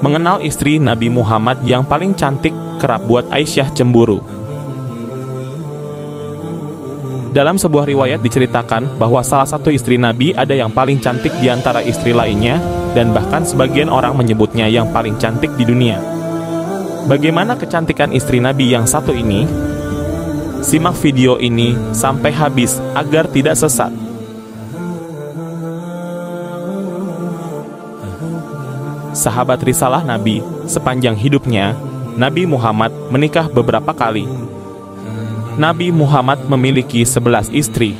Mengenal istri Nabi Muhammad yang paling cantik kerap buat Aisyah cemburu. Dalam sebuah riwayat diceritakan bahwa salah satu istri Nabi ada yang paling cantik di antara istri lainnya, dan bahkan sebagian orang menyebutnya yang paling cantik di dunia. Bagaimana kecantikan istri Nabi yang satu ini? Simak video ini sampai habis agar tidak sesat. Sahabat Risalah Nabi, sepanjang hidupnya, Nabi Muhammad menikah beberapa kali. Nabi Muhammad memiliki 11 istri.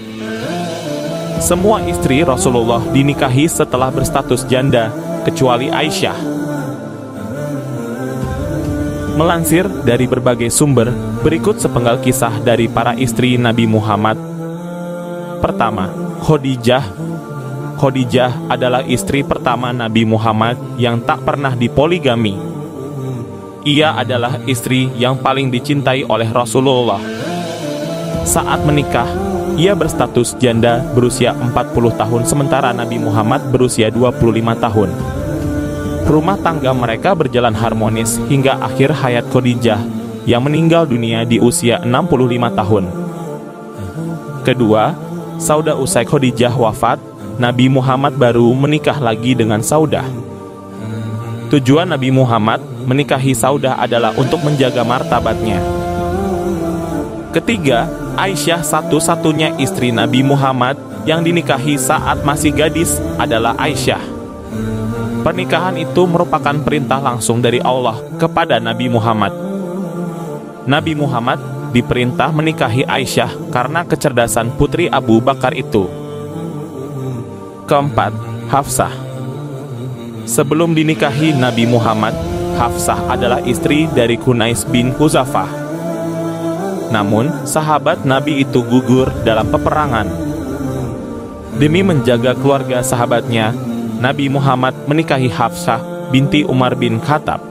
Semua istri Rasulullah dinikahi setelah berstatus janda, kecuali Aisyah. Melansir dari berbagai sumber, berikut sepenggal kisah dari para istri Nabi Muhammad. Pertama, Khadijah adalah istri pertama Nabi Muhammad yang tak pernah dipoligami. Ia adalah istri yang paling dicintai oleh Rasulullah. Saat menikah, ia berstatus janda berusia 40 tahun sementara Nabi Muhammad berusia 25 tahun. Rumah tangga mereka berjalan harmonis hingga akhir hayat Khadijah yang meninggal dunia di usia 65 tahun. Kedua, Saudah. Usai Khadijah wafat, Nabi Muhammad baru menikah lagi dengan Saudah. Tujuan Nabi Muhammad menikahi Saudah adalah untuk menjaga martabatnya. Ketiga, Aisyah, satu-satunya istri Nabi Muhammad yang dinikahi saat masih gadis adalah Aisyah. Pernikahan itu merupakan perintah langsung dari Allah kepada Nabi Muhammad. Nabi Muhammad diperintah menikahi Aisyah karena kecerdasan putri Abu Bakar itu. Keempat, Hafsah. Sebelum dinikahi Nabi Muhammad, Hafsah adalah istri dari Kunais bin Khuzafah. Namun, sahabat Nabi itu gugur dalam peperangan. Demi menjaga keluarga sahabatnya, Nabi Muhammad menikahi Hafsah binti Umar bin Khattab.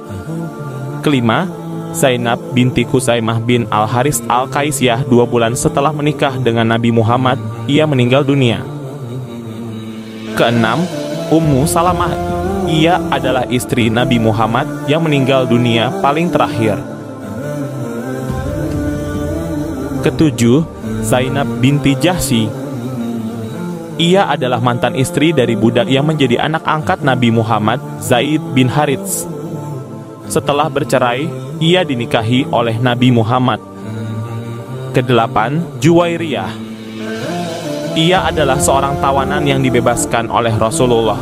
Kelima, Zainab binti Khuzaimah bin Al Haris Al Kaisyah. 2 bulan setelah menikah dengan Nabi Muhammad, ia meninggal dunia. Keenam, Ummu Salamah. Ia adalah istri Nabi Muhammad yang meninggal dunia paling terakhir. Ketujuh, Zainab binti Jahsy. Ia adalah mantan istri dari budak yang menjadi anak angkat Nabi Muhammad, Zaid bin Harits. Setelah bercerai, ia dinikahi oleh Nabi Muhammad. Kedelapan, Juwairiyah. Ia adalah seorang tawanan yang dibebaskan oleh Rasulullah.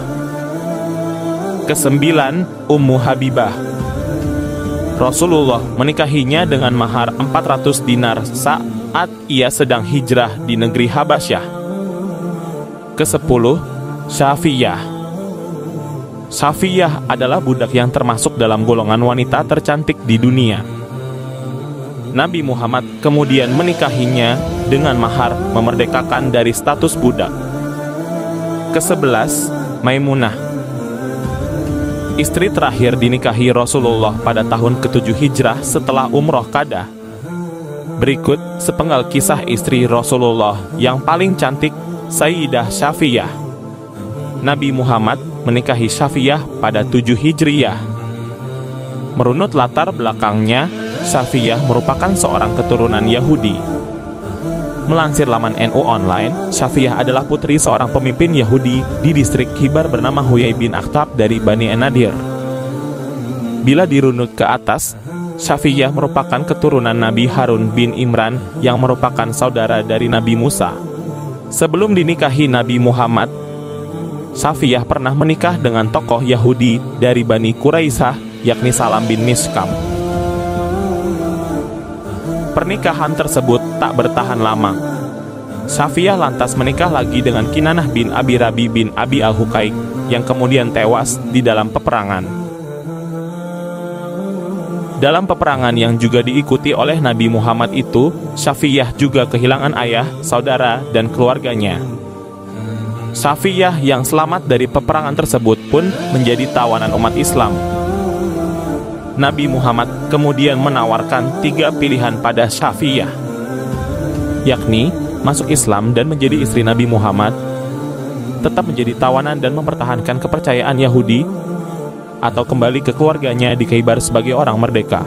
Kesembilan, Ummu Habibah. Rasulullah menikahinya dengan mahar 400 dinar saat ia sedang hijrah di negeri Habasyah. Kesepuluh, Safiyah. Safiyah adalah budak yang termasuk dalam golongan wanita tercantik di dunia. Nabi Muhammad kemudian menikahinya dengan mahar memerdekakan dari status budak. Kesebelas, Maimunah. Istri terakhir dinikahi Rasulullah pada tahun ke-7 Hijrah setelah Umroh Qada. Berikut sepenggal kisah istri Rasulullah yang paling cantik, Sayyidah Safiyah. Nabi Muhammad menikahi Safiyah pada 7 Hijriyah. Merunut latar belakangnya, Safiyah merupakan seorang keturunan Yahudi. Melansir laman NU Online, Safiyah adalah putri seorang pemimpin Yahudi di distrik Khaibar bernama Huyai bin Aktab dari Bani Anadir. Bila dirunut ke atas, Safiyah merupakan keturunan Nabi Harun bin Imran yang merupakan saudara dari Nabi Musa. Sebelum dinikahi Nabi Muhammad, Safiyah pernah menikah dengan tokoh Yahudi dari Bani Quraishah, yakni Salam bin Mishkam. Pernikahan tersebut tak bertahan lama. Safiyah lantas menikah lagi dengan Kinanah bin Abi Rabi bin Abi Al-Hukaik yang kemudian tewas di dalam peperangan. Dalam peperangan yang juga diikuti oleh Nabi Muhammad itu, Safiyah juga kehilangan ayah, saudara, dan keluarganya. Safiyah yang selamat dari peperangan tersebut pun menjadi tawanan umat Islam. Nabi Muhammad kemudian menawarkan 3 pilihan pada Safiyah, yakni masuk Islam dan menjadi istri Nabi Muhammad, tetap menjadi tawanan dan mempertahankan kepercayaan Yahudi atau kembali ke keluarganya di Khaibar sebagai orang merdeka.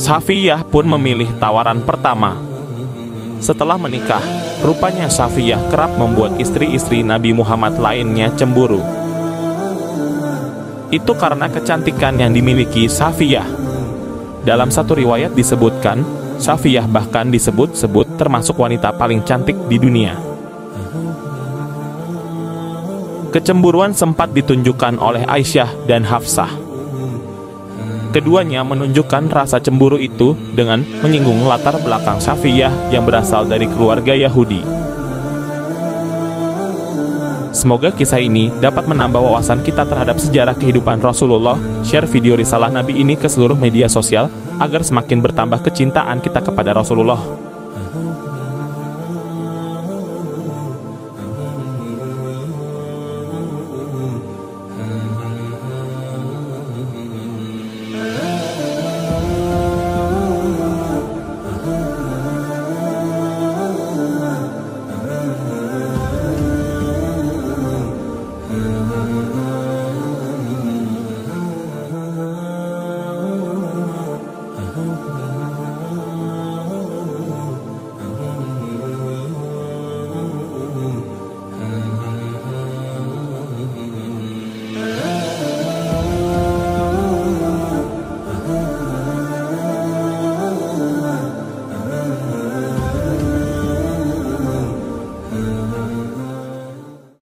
Safiyah pun memilih tawaran pertama. Setelah menikah, rupanya Safiyah kerap membuat istri-istri Nabi Muhammad lainnya cemburu. Itu karena kecantikan yang dimiliki Safiyah. Dalam satu riwayat disebutkan, Safiyah bahkan disebut-sebut termasuk wanita paling cantik di dunia. Kecemburuan sempat ditunjukkan oleh Aisyah dan Hafsah. Keduanya menunjukkan rasa cemburu itu dengan menyinggung latar belakang Safiyah yang berasal dari keluarga Yahudi. Semoga kisah ini dapat menambah wawasan kita terhadap sejarah kehidupan Rasulullah. Share video Risalah Nabi ini ke seluruh media sosial agar semakin bertambah kecintaan kita kepada Rasulullah.